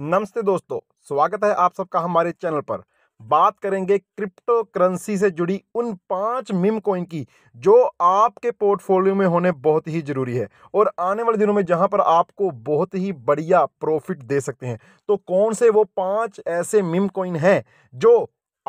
नमस्ते दोस्तों, स्वागत है आप सबका हमारे चैनल पर। बात करेंगे क्रिप्टो करेंसी से जुड़ी उन 5 मीम कॉइन की जो आपके पोर्टफोलियो में होने बहुत ही ज़रूरी है और आने वाले दिनों में जहां पर आपको बहुत ही बढ़िया प्रॉफिट दे सकते हैं। तो कौन से वो 5 ऐसे मीम कॉइन हैं जो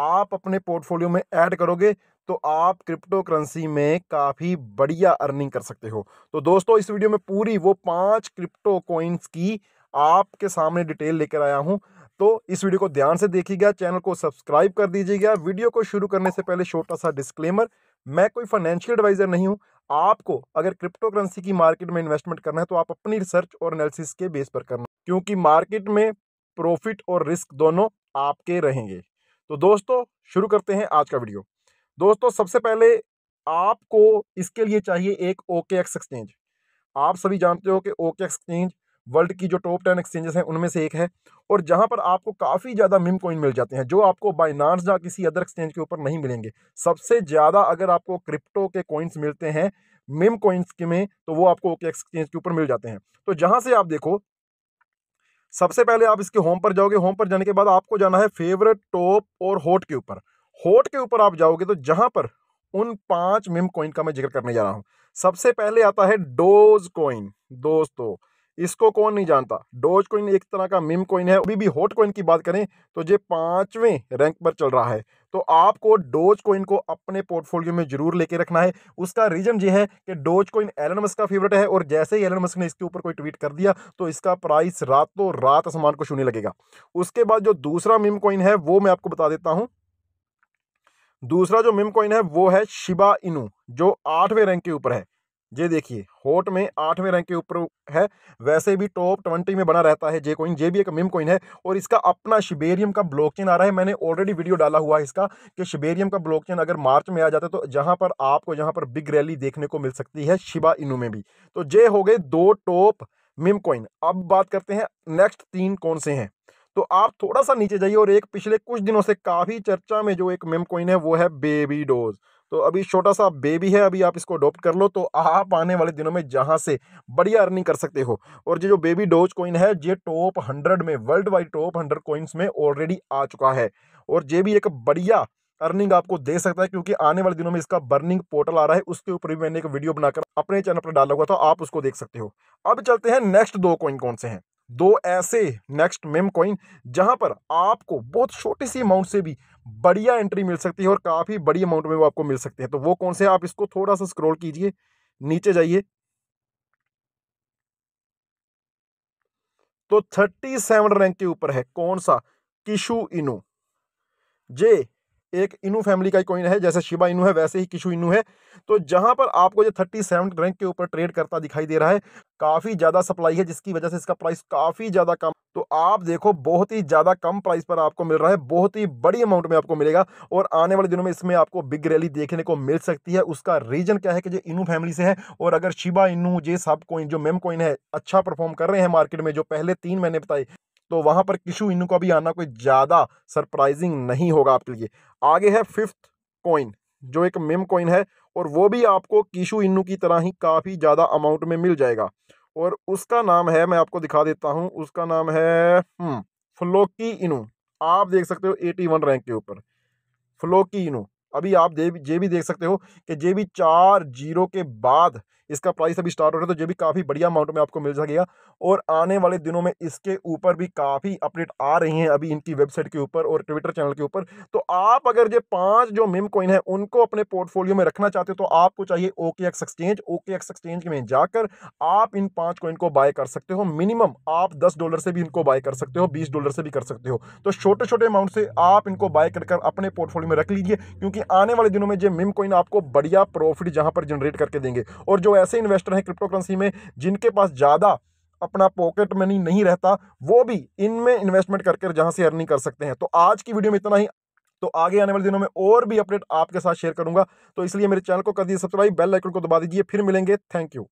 आप अपने पोर्टफोलियो में ऐड करोगे तो आप क्रिप्टो करेंसी में काफ़ी बढ़िया अर्निंग कर सकते हो। तो दोस्तों, इस वीडियो में पूरी वो 5 क्रिप्टो कॉइन्स की आपके सामने डिटेल लेकर आया हूं, तो इस वीडियो को ध्यान से देखिएगा, चैनल को सब्सक्राइब कर दीजिएगा। वीडियो को शुरू करने से पहले छोटा सा डिस्क्लेमर, मैं कोई फाइनेंशियल एडवाइजर नहीं हूं। आपको अगर क्रिप्टो करेंसी की मार्केट में इन्वेस्टमेंट करना है तो आप अपनी रिसर्च और एनालिसिस के बेस पर करना, क्योंकि मार्केट में प्रॉफिट और रिस्क दोनों आपके रहेंगे। तो दोस्तों, शुरू करते हैं आज का वीडियो। दोस्तों, सबसे पहले आपको इसके लिए चाहिए एक OKX एक्सचेंज। आप सभी जानते हो कि OKX एक्सचेंज वर्ल्ड की जो टॉप 10 एक्सचेंजेस हैं उनमें से एक है, और जहां पर आपको काफ़ी ज़्यादा मीम कॉइन मिल जाते हैं जो आपको बाइनांस या किसी अदर एक्सचेंज के ऊपर नहीं मिलेंगे। सबसे ज़्यादा अगर आपको क्रिप्टो के कॉइन्स मिलते हैं मीम कॉइन्स के में, तो वो आपको OKX एक्सचेंज के ऊपर मिल जाते हैं। तो जहां से आप देखो, सबसे पहले आप इसके होम पर जाओगे। होम पर जाने के बाद आपको जाना है फेवरेट, टॉप और हॉट के ऊपर। हॉट के ऊपर आप जाओगे तो जहाँ पर उन 5 मीम कॉइन का मैं जिक्र करने जा रहा हूँ। सबसे पहले आता है डोज कॉइन। दोस्तों, इसको कौन नहीं जानता, डोज कॉइन एक तरह का मीम कॉइन है। अभी भी हॉट कॉइन की बात करें तो ये 5वें रैंक पर चल रहा है। तो आपको डोज कॉइन को अपने पोर्टफोलियो में जरूर लेके रखना है। उसका रीजन ये है कि डोज कॉइन एलन मस्क का फेवरेट है, और जैसे ही एलन मस्क ने इसके ऊपर कोई ट्वीट कर दिया तो इसका प्राइस रातों रात आसमान को छूने लगेगा। उसके बाद जो दूसरा मीम कॉइन है वो मैं आपको बता देता हूँ। दूसरा जो मीम कॉइन है वो है शिबा इनू, जो 8वें रैंक के ऊपर है। ये देखिए, हॉट में 8वें रैंक के ऊपर है, वैसे भी टॉप 20 में बना रहता है जे कॉइन। जे भी एक मीम कॉइन है और इसका अपना शिबेरियम का ब्लॉकचेन आ रहा है। मैंने ऑलरेडी वीडियो डाला हुआ है इसका कि शिबेरियम का ब्लॉकचेन अगर मार्च में आ जाता है तो यहाँ पर आपको बिग रैली देखने को मिल सकती है शिबा इनू में भी। तो ये हो गए 2 टॉप मीम कॉइन। अब बात करते हैं नेक्स्ट 3 कौन से हैं। तो आप थोड़ा सा नीचे जाइए, और एक पिछले कुछ दिनों से काफ़ी चर्चा में जो एक मीम कॉइन है वो है BabyDoge। तो अभी छोटा सा बेबी है, अभी आप इसको अडॉप्ट कर लो तो आप आने वाले दिनों में जहां से बढ़िया अर्निंग कर सकते हो। और ये जो BabyDoge कॉइन है ये टॉप 100 में, वर्ल्ड वाइड टॉप 100 कॉइन्स में ऑलरेडी आ चुका है, और ये भी एक बढ़िया अर्निंग आपको दे सकता है, क्योंकि आने वाले दिनों में इसका बर्निंग पोर्टल आ रहा है। उसके ऊपर भी मैंने एक वीडियो बनाकर अपने चैनल पर डाला हुआ था, आप उसको देख सकते हो। अब चलते हैं नेक्स्ट 2 कॉइन कौन से हैं। 2 ऐसे नेक्स्ट मीम कॉइन जहां पर आपको बहुत छोटी सी अमाउंट से भी बढ़िया एंट्री मिल सकती है, और काफ़ी बड़ी अमाउंट में वो आपको मिल सकते हैं। तो वो कौन से है, आप इसको थोड़ा सा स्क्रॉल कीजिए, नीचे जाइए। तो 37 रैंक के ऊपर है कौन सा, किशु इनू। जे एक इनू फैमिली का कॉइन है, जैसे शिबा इनू है वैसे ही किशु इनू है। तो जहां पर आपको ये 37 रैंक के ऊपर ट्रेड करता दिखाई दे रहा है, काफ़ी ज़्यादा सप्लाई है जिसकी वजह से इसका प्राइस काफ़ी ज़्यादा कम। तो आप देखो, बहुत ही ज़्यादा कम प्राइस पर आपको मिल रहा है, बहुत ही बड़ी अमाउंट में आपको मिलेगा, और आने वाले दिनों में इसमें आपको बिग रैली देखने को मिल सकती है। उसका रीजन क्या है कि ये इनू फैमिली से है, और अगर शिबा इनू ये सब कॉइन जो मेम कॉइन है अच्छा परफॉर्म कर रहे हैं मार्केट में, जो पहले 3 मैंने बताए, तो वहाँ पर किशु इनू का भी आना कोई ज़्यादा सरप्राइजिंग नहीं होगा आपके लिए। आगे है 5th कॉइन, जो एक मेम कॉइन है, और वो भी आपको किशु इनू की तरह ही काफ़ी ज़्यादा अमाउंट में मिल जाएगा, और उसका नाम है, मैं आपको दिखा देता हूँ, उसका नाम है फ्लोकी इनू। आप देख सकते हो 81 रैंक के ऊपर फ्लोकी इनू। अभी आप जे भी देख सकते हो कि जे भी 4 0 के बाद इसका प्राइस अभी स्टार्ट हो रहा है, तो जे भी काफ़ी बढ़िया अमाउंट में आपको मिल जाएगा, और आने वाले दिनों में इसके ऊपर भी काफ़ी अपडेट आ रही हैं अभी इनकी वेबसाइट के ऊपर और ट्विटर चैनल के ऊपर। तो आप अगर ये 5 जो मीम कॉइन है उनको अपने पोर्टफोलियो में रखना चाहते हो तो आपको चाहिए OKX एक्सचेंज। OKX एक्सचेंज में जाकर आप इन 5 कॉइन को बाय कर सकते हो। मिनिमम आप $10 से भी इनको बाय कर सकते हो, $20 से भी कर सकते हो। तो छोटे छोटे अमाउंट से आप इनको बाय कर अपने पोर्टफोलियो में रख लीजिए, क्योंकि आने वाले दिनों में ये मीम कॉइन आपको बढ़िया प्रॉफिट जहाँ पर जनरेट करके देंगे। और जो ऐसे इन्वेस्टर हैं क्रिप्टो करेंसी में जिनके पास ज़्यादा अपना पॉकेट मनी नहीं रहता, वो भी इनमें इन्वेस्टमेंट करके जहां से अर्निंग कर सकते हैं। तो आज की वीडियो में इतना ही। तो आगे आने वाले दिनों में और भी अपडेट आपके साथ शेयर करूंगा, तो इसलिए मेरे चैनल को कर दीजिए सब्सक्राइब, बेल आइकन को दबा दीजिए। फिर मिलेंगे, थैंक यू।